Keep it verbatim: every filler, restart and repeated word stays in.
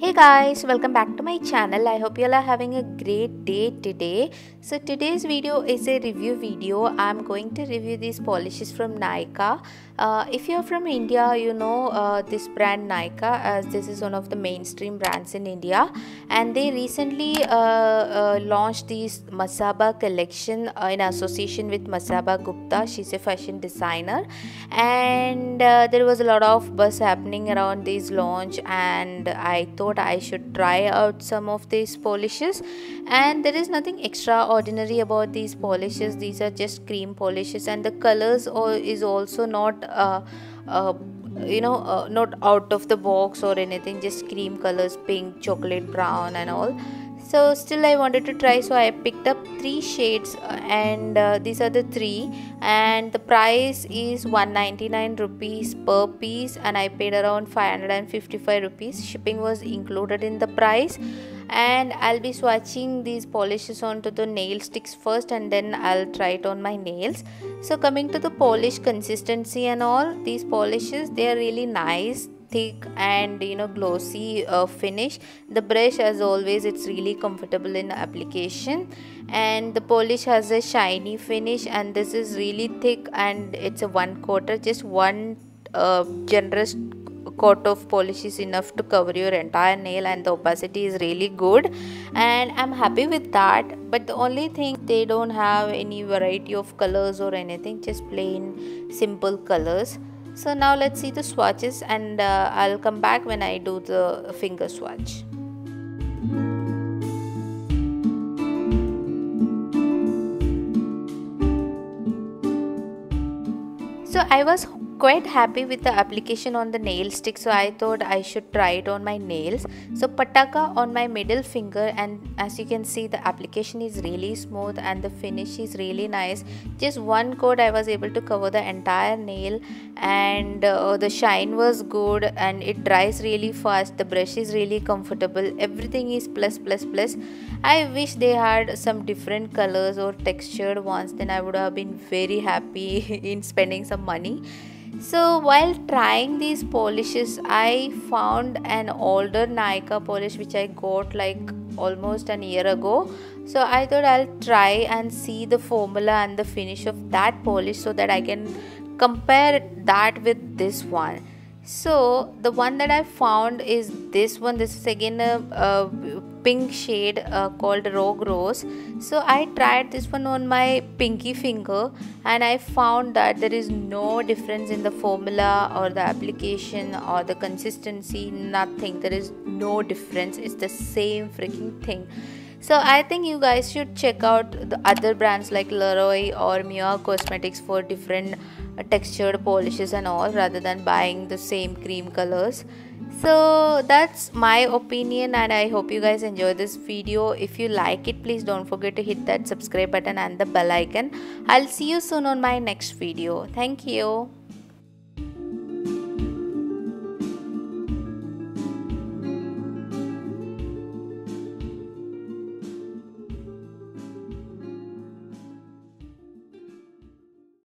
Hey guys, welcome back to my channel. I hope you all are having a great day today. So today's video is a review video. I am going to review these polishes from Nykaa. Uh, if you are from India, you know uh, this brand Nykaa, as this is one of the mainstream brands in India. And they recently uh, uh, launched these Masaba collection uh, in association with Masaba Gupta. She's a fashion designer. And uh, there was a lot of buzz happening around this launch, and I thought I should try out some of these polishes. And there is nothing extraordinary about these polishes. These are just cream polishes, and the colors is also not uh, uh, you know uh, not out of the box or anything, just cream colors, pink, chocolate brown and all. So still I wanted to try, so I picked up three shades, and uh, these are the three, and the price is one hundred ninety-nine rupees per piece, and I paid around five hundred fifty-five rupees. Shipping was included in the price. And I'll be swatching these polishes onto the nail sticks first, and then I'll try it on my nails. So coming to the polish consistency and all, these polishes, they are really nice, thick and you know glossy uh, finish. The brush, as always, it's really comfortable in application, and the polish has a shiny finish, and this is really thick, and it's a one quarter, just one uh, generous coat of polish is enough to cover your entire nail, and the opacity is really good, and I'm happy with that. But the only thing, they don't have any variety of colors or anything, just plain simple colors. So now let's see the swatches, and uh, I'll come back when I do the finger swatch. So I was quite happy with the application on the nail stick, so I thought I should try it on my nails. So pataka on my middle finger, and as you can see, the application is really smooth and the finish is really nice. Just one coat I was able to cover the entire nail, and uh, the shine was good, and it dries really fast. The brush is really comfortable. Everything is plus plus plus. I wish they had some different colors or textured ones, then I would have been very happy in spending some money. So while trying these polishes, I found an older Nykaa polish which I got like almost an year ago. So I thought I'll try and see the formula and the finish of that polish, so that I can compare that with this one. So the one that I found is this one. This is again a, a pink shade uh, called Rogue Rose. So I tried this one on my pinky finger, and I found that there is no difference in the formula or the application or the consistency, nothing. There is no difference. It's the same freaking thing. So I think you guys should check out the other brands like L'Oréal or M U A Cosmetics for different uh, textured polishes and all, rather than buying the same cream colors. So that's my opinion, and I hope you guys enjoy this video. If you like it, please don't forget to hit that subscribe button and the bell icon. I'll see you soon on my next video. Thank you.